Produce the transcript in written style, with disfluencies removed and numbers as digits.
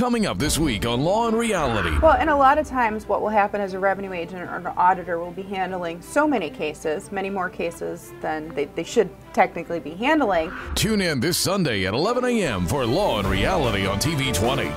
Coming up this week on Law and Reality. Well, and a lot of times what will happen is a revenue agent or an auditor will be handling so many cases, many more cases than they should technically be handling. Tune in this Sunday at 11 a.m. for Law and Reality on TV20.